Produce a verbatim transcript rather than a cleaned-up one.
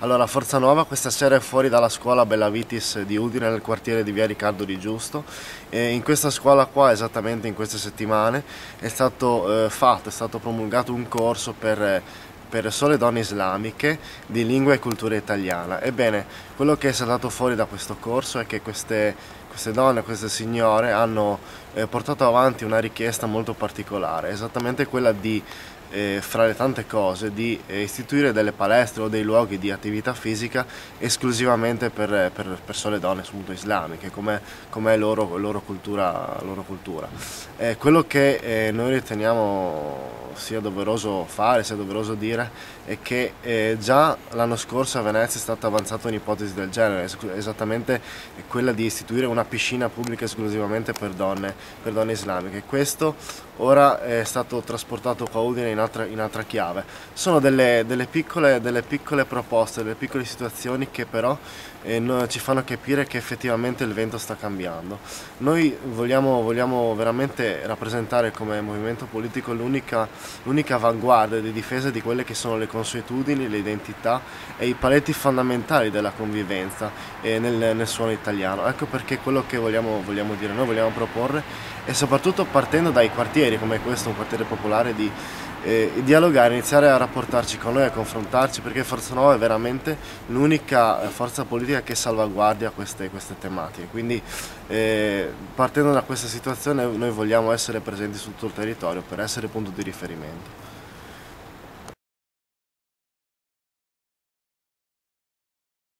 Allora, Forza Nuova questa sera è fuori dalla scuola Bellavitis di Udine, nel quartiere di Via Riccardo di Giusto, e in questa scuola qua, esattamente in queste settimane, è stato eh, fatto, è stato promulgato un corso per eh, per sole donne islamiche di lingua e cultura italiana. Ebbene, quello che è saltato fuori da questo corso è che queste, queste donne, queste signore hanno eh, portato avanti una richiesta molto particolare, esattamente quella di, eh, fra le tante cose, di eh, istituire delle palestre o dei luoghi di attività fisica esclusivamente per, per, per sole donne appunto islamiche, come è loro, loro cultura. Loro cultura. Eh, quello che eh, noi riteniamo sia doveroso fare, sia doveroso dire, è che eh, già l'anno scorso a Venezia è stata avanzata un'ipotesi del genere, es esattamente quella di istituire una piscina pubblica esclusivamente per donne, per donne islamiche. Questo ora è stato trasportato qua a Udine in altra, in altra chiave. Sono delle, delle, piccole, delle piccole proposte, delle piccole situazioni che però eh, no, ci fanno capire che effettivamente il vento sta cambiando. Noi vogliamo, vogliamo veramente rappresentare come movimento politico l'unica l'unica avanguardia di difesa di quelle che sono le consuetudini, le identità e i paletti fondamentali della convivenza eh, nel, nel suono italiano. Ecco perché quello che vogliamo, vogliamo dire, noi vogliamo proporre, e soprattutto partendo dai quartieri come questo, un quartiere popolare, di eh, dialogare, iniziare a rapportarci con noi, a confrontarci, perché Forza Nuova è veramente l'unica forza politica che salvaguardia queste, queste tematiche. Quindi eh, partendo da questa situazione noi vogliamo essere presenti su tutto il territorio per essere punto di riferimento.